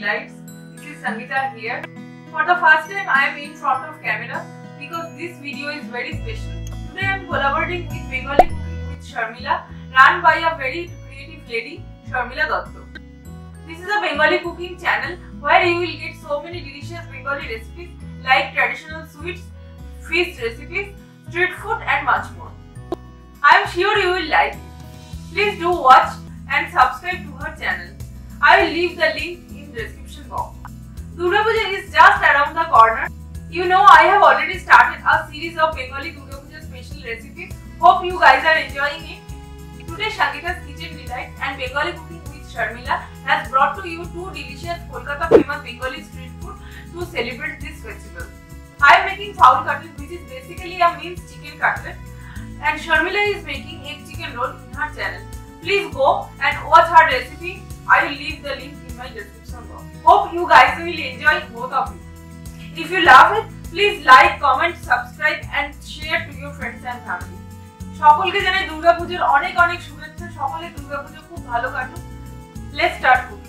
Delights. This is Sangeeta here. For the first time I am in front of camera because this video is very special. Today I am collaborating with Bengali Cooking with Sharmila, run by a very creative lady, Sharmila Ghatu. This is a Bengali cooking channel where you will get so many delicious Bengali recipes like traditional sweets, feast recipes, street food and much more. I am sure you will like it. Please do watch and subscribe to her channel. I will leave the link in the description box. Durga Puja is just around the corner. You know I have already started a series of Bengali Durga Puja special recipes. Hope you guys are enjoying it. Today Sangeeta's Kitchen Delights and Bengali Cooking with Sharmila has brought to you two delicious Kolkata famous Bengali street food to celebrate this festival. I am making fowl cutlet, which is basically a minced chicken cutlet, and Sharmila is making egg chicken roll in her channel. Please go and watch her recipe. I will leave the link in my description box. Hope you guys will enjoy both of it. If you love it, please like, comment, subscribe and share to your friends and family. সকলকে জানাই দুর্গা পূজার অনেক শুভেচ্ছা। সকলে দুর্গা পূজা খুব ভালো কাটুক। Let's start cooking.